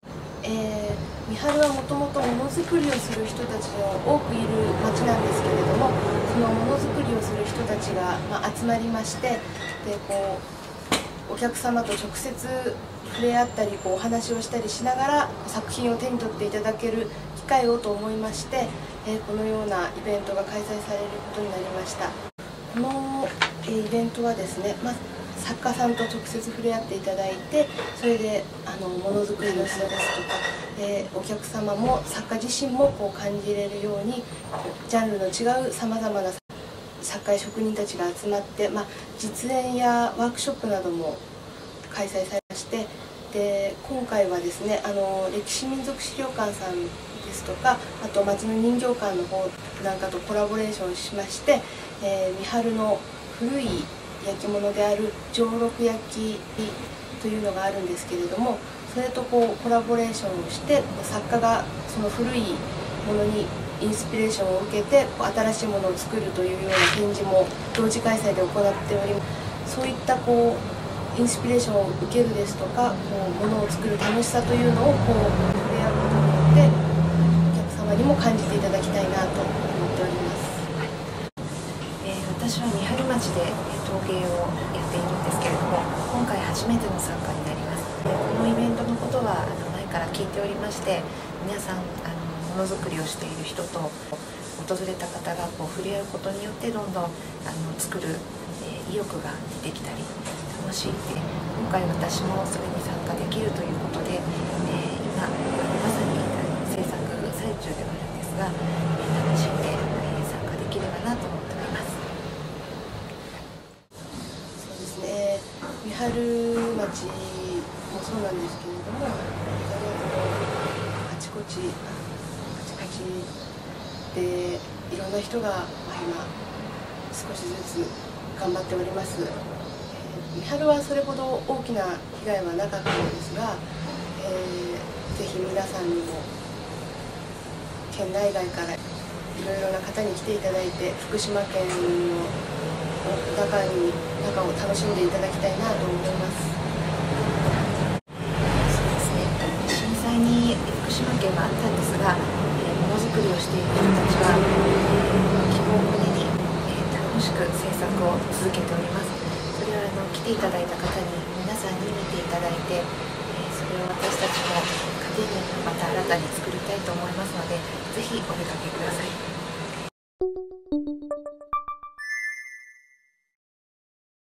三春はもともとものづくりをする人たちが多くいる町なんですけれども、そのものづくりをする人たちが集まりまして、でこうお客様と直接触れ合ったりこうお話をしたりしながら作品を手に取っていただける機会をと思いまして、このようなイベントが開催されることになりました。このイベントはですね、作家さんと直接触れ合っていただいて、それでものづくりの姿ですとか、お客様も作家自身もこう感じれるようにジャンルの違うさまざまな作家や職人たちが集まって、実演やワークショップなども開催されまして、で今回はですね、歴史民族資料館さんですとか、あと町の人形館の方なんかとコラボレーションしまして、三春の古い焼き物である上六焼きというのがあるんですけれども、それとこうコラボレーションをして、作家がその古いものにインスピレーションを受けて新しいものを作るというような展示も同時開催で行っております。そういったこうインスピレーションを受けるですとか、こうものを作る楽しさというのをこう触れ合うことによってお客様にも感じていただきたいなと思っております。私は三春町で陶芸をやっているんですけれども、今回初めての参加になります。このイベントのことは前から聞いておりまして、皆さんものづくりをしている人と訪れた方がこう触れ合うことによって、どんどん作る意欲が出てきたり楽しいって、今回私もそれに参加できるということで、今まさに制作最中ではあるんですが、楽しんで参加できればなと思っております。三春町もそうなんですけれども、あちこちでいろんな人が今少しずつ頑張っております。三春はそれほど大きな被害はなかったのですが、ぜひ皆さんにも県内外からいろいろな方に来ていただいて、福島県の中を楽しんでいただきたいなと思います。そうですね。震災に福島県はあったんですが、ものづくりをしている人たちは、希望を胸に、楽しく制作を続けております。それは来ていただいた方に皆さんに見ていただいて、それを私たちも家庭にまた新たに作りたいと思いますので、ぜひお出かけください。